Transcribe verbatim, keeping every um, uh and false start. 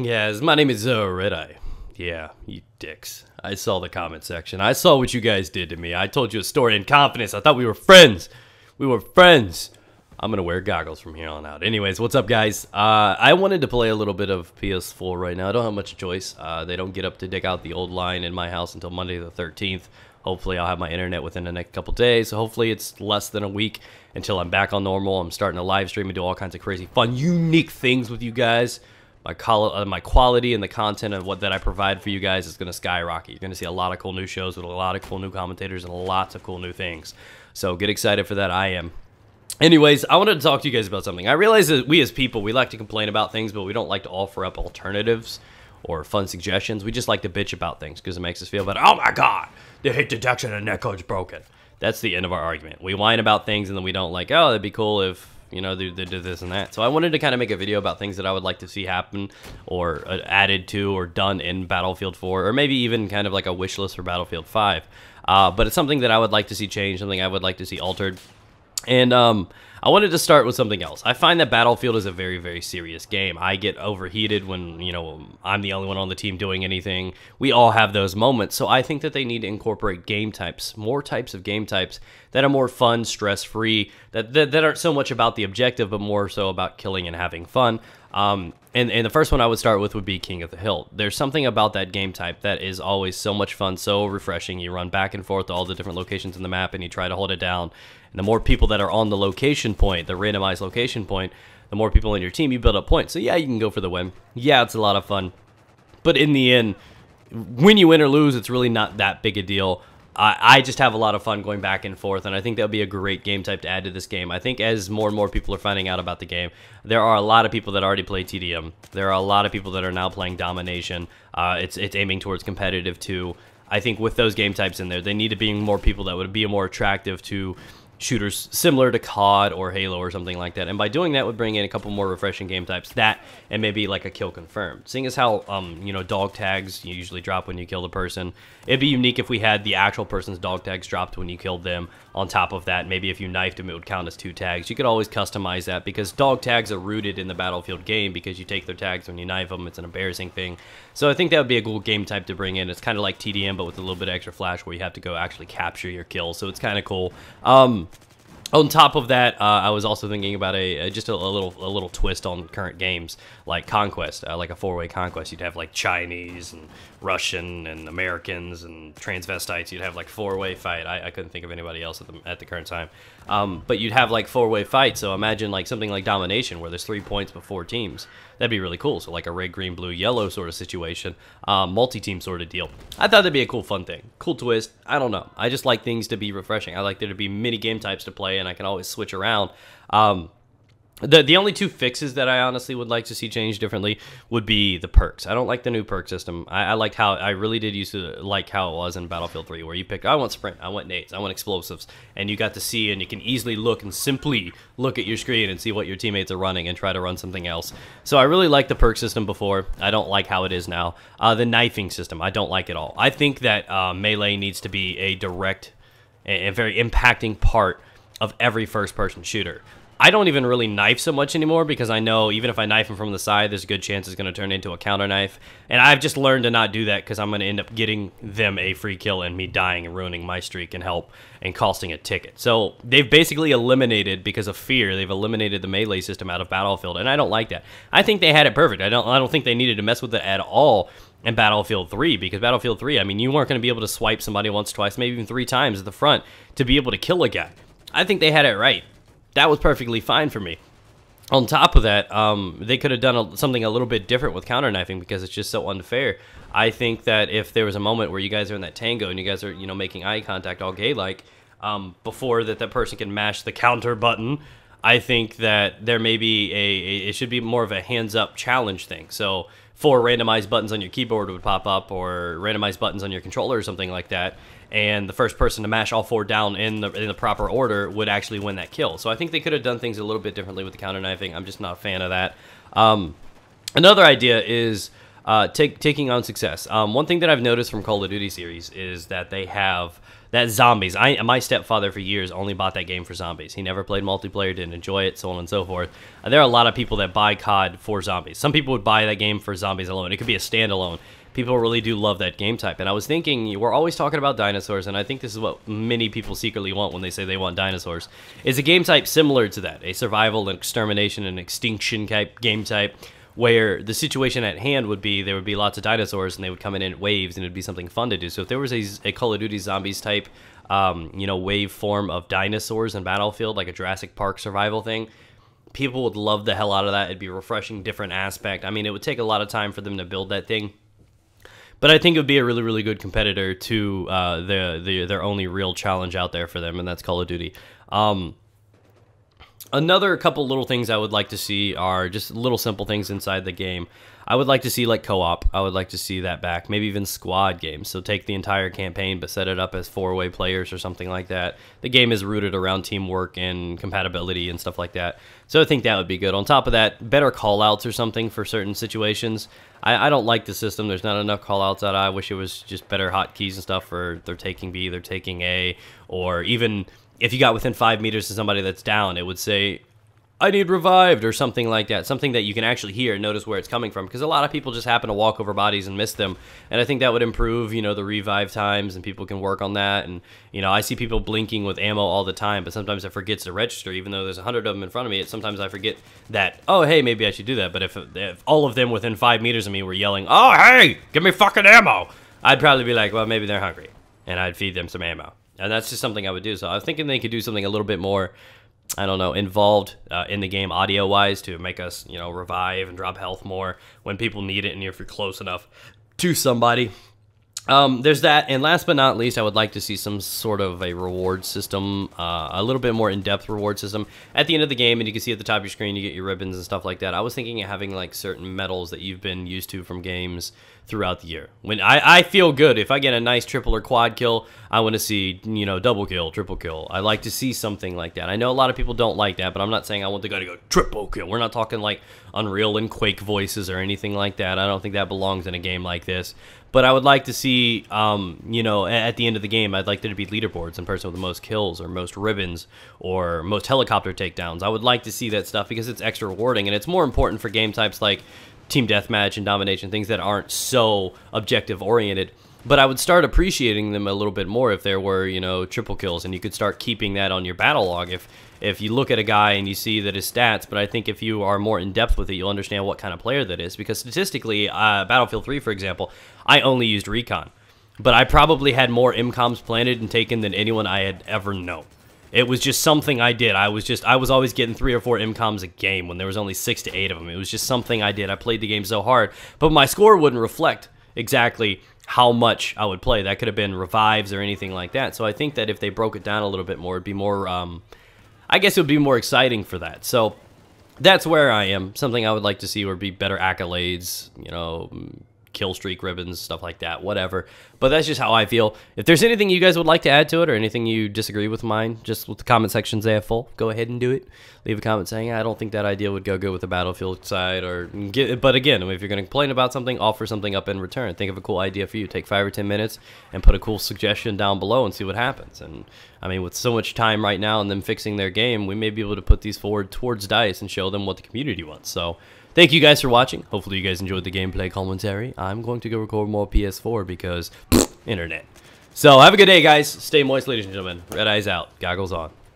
Yes, my name is uh, Red Eye. Yeah, you dicks. I saw the comment section. I saw what you guys did to me. I told you a story in confidence. I thought we were friends. We were friends. I'm going to wear goggles from here on out. Anyways, what's up, guys? Uh, I wanted to play a little bit of P S four right now. I don't have much choice. Uh, they don't get up to dig out the old line in my house until Monday the thirteenth. Hopefully, I'll have my internet within the next couple days. Hopefully, it's less than a week until I'm back on normal. I'm starting to live stream and do all kinds of crazy, fun, unique things with you guys. My, col uh, my quality and the content of what that I provide for you guys is going to skyrocket. You're going to see a lot of cool new shows with a lot of cool new commentators and lots of cool new things. So get excited for that. I am. Anyways, I wanted to talk to you guys about something. I realize that we as people, we like to complain about things, but we don't like to offer up alternatives or fun suggestions. We just like to bitch about things because it makes us feel better. Oh my God, the hit detection and netcode's broken. That's the end of our argument. We whine about things and then we don't like, oh, that'd be cool if, you know, they, they did this and that. So I wanted to kind of make a video about things that I would like to see happen or uh, added to or done in Battlefield four, or maybe even kind of like a wish list for Battlefield five. Uh, but it's something that I would like to see changed, something I would like to see altered. And um, I wanted to start with something else. I find that Battlefield is a very, very serious game. I get overheated when, you know, I'm the only one on the team doing anything. We all have those moments. So I think that they need to incorporate game types, more types of game types that are more fun, stress-free, that, that, that aren't so much about the objective, but more so about killing and having fun. Um, and, and the first one I would start with would be King of the Hill. There's something about that game type that is always so much fun, so refreshing. You run back and forth to all the different locations in the map, and you try to hold it down. And the more people that are on the location point, the randomized location point, the more people in your team, you build up points. So yeah, you can go for the win. Yeah, it's a lot of fun. But in the end, when you win or lose, it's really not that big a deal. I just have a lot of fun going back and forth, and I think that would be a great game type to add to this game. I think as more and more people are finding out about the game, there are a lot of people that already play T D M. There are a lot of people that are now playing Domination. Uh, it's, it's aiming towards competitive, too. I think with those game types in there, they need to be more people that would be more attractive to shooters similar to C O D or Halo or something like that. And by doing that would bring in a couple more refreshing game types, that and maybe like a kill confirmed. Seeing as how, um, you know, dog tags you usually drop when you kill the person, it'd be unique if we had the actual person's dog tags dropped when you killed them. On top of that, maybe if you knifed them, it would count as two tags. You could always customize that because dog tags are rooted in the Battlefield game because you take their tags when you knife them. It's an embarrassing thing. So I think that would be a cool game type to bring in. It's kind of like T D M, but with a little bit of extra flash where you have to go actually capture your kill. So it's kind of cool. Um, On top of that, uh, I was also thinking about a, a just a, a little a little twist on current games like Conquest, uh, like a four-way Conquest. You'd have like Chinese and Russian and Americans and transvestites. You'd have like four-way fight. I, I couldn't think of anybody else at the at the current time. Um, but you'd have like four-way fight. So imagine like something like Domination, where there's three points but four teams. That'd be really cool. So like a red, green, blue, yellow sort of situation, um, multi-team sort of deal. I thought that'd be a cool, fun thing, cool twist. I don't know. I just like things to be refreshing. I like there to be many game types to play. And I can always switch around. Um, the the only two fixes that I honestly would like to see changed differently would be the perks. I don't like the new perk system. I, I liked how I really did used to like how it was in Battlefield three, where you pick, I want sprint, I want nades, I want explosives, and you got to see and you can easily look and simply look at your screen and see what your teammates are running and try to run something else. So I really liked the perk system before. I don't like how it is now. Uh, the knifing system, I don't like at all. I think that uh, melee needs to be a direct and very impacting part of every first-person shooter. I don't even really knife so much anymore because I know even if I knife him from the side, there's a good chance it's going to turn into a counter knife. And I've just learned to not do that because I'm going to end up getting them a free kill and me dying and ruining my streak and help and costing a ticket. So they've basically eliminated, because of fear, they've eliminated the melee system out of Battlefield, and I don't like that. I think they had it perfect. I don't, I don't think they needed to mess with it at all in Battlefield three, because Battlefield three, I mean, you weren't going to be able to swipe somebody once, twice, maybe even three times at the front to be able to kill a guy. I think they had it right. That was perfectly fine for me. On top of that, um, they could have done a, something a little bit different with counter-knifing because it's just so unfair. I think that if there was a moment where you guys are in that tango and you guys are, you know, making eye contact all gay-like, um, before that that person can mash the counter button, I think that there may be a, a it should be more of a hands-up challenge thing. So four randomized buttons on your keyboard would pop up, or randomized buttons on your controller or something like that. And the first person to mash all four down in the, in the proper order would actually win that kill. So I think they could have done things a little bit differently with the counter knifing. I'm just not a fan of that. Um, another idea is uh, take, taking on success. Um, one thing that I've noticed from Call of Duty series is that they have that Zombies. I, my stepfather for years only bought that game for Zombies. He never played multiplayer, didn't enjoy it, so on and so forth. And there are a lot of people that buy C O D for Zombies. Some people would buy that game for Zombies alone. It could be a standalone. People really do love that game type. And I was thinking, we're always talking about dinosaurs, and I think this is what many people secretly want when they say they want dinosaurs. It's a game type similar to that, a survival and extermination and extinction type game type, where the situation at hand would be there would be lots of dinosaurs, and they would come in in waves, and it would be something fun to do. So if there was a, a Call of Duty Zombies type, um, you know, wave form of dinosaurs in Battlefield, like a Jurassic Park survival thing, people would love the hell out of that. It'd be a refreshing, different aspect. I mean, it would take a lot of time for them to build that thing. But I think it would be a really, really good competitor to uh, the, the, their only real challenge out there for them, and that's Call of Duty. Um, another couple little things I would like to see are just little simple things inside the game. I would like to see, like, co-op. I would like to see that back. Maybe even squad games. So take the entire campaign, but set it up as four-way players or something like that. The game is rooted around teamwork and compatibility and stuff like that. So I think that would be good. On top of that, better call-outs or something for certain situations. I, I don't like the system. There's not enough call-outs that I wish it was just better hotkeys and stuff for they're taking B, they're taking A, or even if you got within five meters of somebody that's down, it would say, I need revived, or something like that. Something that you can actually hear and notice where it's coming from, because a lot of people just happen to walk over bodies and miss them. And I think that would improve, you know, the revive times, and people can work on that. And, you know, I see people blinking with ammo all the time, but sometimes it forgets to register. Even though there's a hundred of them in front of me, it, sometimes I forget that, oh, hey, maybe I should do that. But if, if all of them within five meters of me were yelling, oh, hey, give me fucking ammo, I'd probably be like, well, maybe they're hungry, and I'd feed them some ammo. And that's just something I would do. So I was thinking they could do something a little bit more, I don't know, involved uh, in the game audio-wise, to make us, you know, revive and drop health more when people need it, and if you're close enough to somebody. Um, there's that, and last but not least, I would like to see some sort of a reward system, uh, a little bit more in-depth reward system. At the end of the game, and you can see at the top of your screen, you get your ribbons and stuff like that. I was thinking of having, like, certain medals that you've been used to from games throughout the year. When I, I feel good. If I get a nice triple or quad kill, I want to see, you know, double kill, triple kill. I like to see something like that. I know a lot of people don't like that, but I'm not saying I want the guy to go triple kill. We're not talking, like, Unreal and Quake voices or anything like that. I don't think that belongs in a game like this. But I would like to see, um, you know, at the end of the game, I'd like there to be leaderboards and person with the most kills or most ribbons or most helicopter takedowns. I would like to see that stuff because it's extra rewarding, and it's more important for game types like Team Deathmatch and Domination, things that aren't so objective-oriented. But I would start appreciating them a little bit more if there were, you know, triple kills, and you could start keeping that on your battle log. If if you look at a guy and you see that his stats, but I think if you are more in-depth with it, you'll understand what kind of player that is. Because statistically, uh, Battlefield three, for example, I only used recon. But I probably had more M COMs planted and taken than anyone I had ever known. It was just something I did. I was just I was always getting three or four M COMs a game when there was only six to eight of them. It was just something I did. I played the game so hard. But my score wouldn't reflect exactly how much I would play. That could have been revives or anything like that. So I think that if they broke it down a little bit more, it'd be more, um, I guess it would be more exciting for that. So that's where I am. Something I would like to see would be better accolades, you know, kill streak ribbons, stuff like that, whatever. But that's just how I feel. If there's anything you guys would like to add to it, or anything you disagree with mine, just with the comment sections they have full, go ahead and do it. Leave a comment saying, I don't think that idea would go good with the Battlefield side, or get, but again, if you're going to complain about something, offer something up in return. Think of a cool idea for you. Take five or ten minutes and put a cool suggestion down below and see what happens. And I mean, with so much time right now and them fixing their game, we may be able to put these forward towards DICE and show them what the community wants. So thank you guys for watching. Hopefully you guys enjoyed the gameplay commentary. I'm going to go record more P S four because pfft, internet. So have a good day, guys. Stay moist, ladies and gentlemen. Red Eye's out. Goggles on.